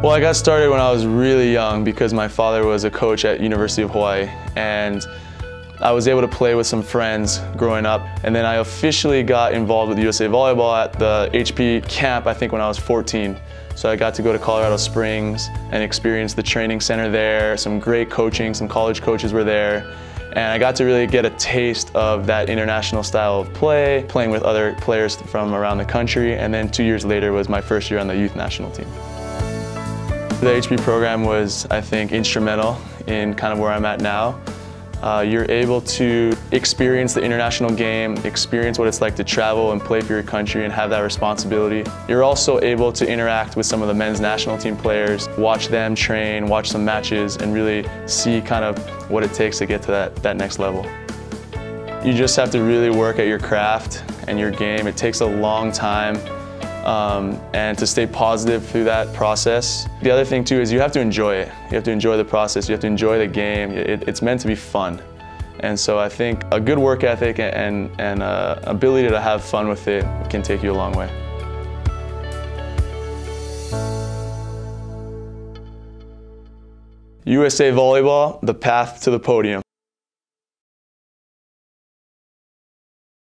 Well, I got started when I was really young because my father was a coach at University of Hawaii, and I was able to play with some friends growing up. And then I officially got involved with USA Volleyball at the HP camp, I think when I was 14. So I got to go to Colorado Springs and experience the training center there, some great coaching, some college coaches were there. And I got to really get a taste of that international style of play, playing with other players from around the country. And then 2 years later was my first year on the youth national team. The HP program was, I think, instrumental in kind of where I'm at now. You're able to experience the international game, experience what it's like to travel and play for your country and have that responsibility. You're also able to interact with some of the men's national team players, watch them train, watch some matches, and really see kind of what it takes to get to that next level. You just have to really work at your craft and your game. It takes a long time. And to stay positive through that process. The other thing too is you have to enjoy it. You have to enjoy the process, you have to enjoy the game. It's meant to be fun. And so I think a good work ethic and ability to have fun with it can take you a long way. USA Volleyball, the path to the podium.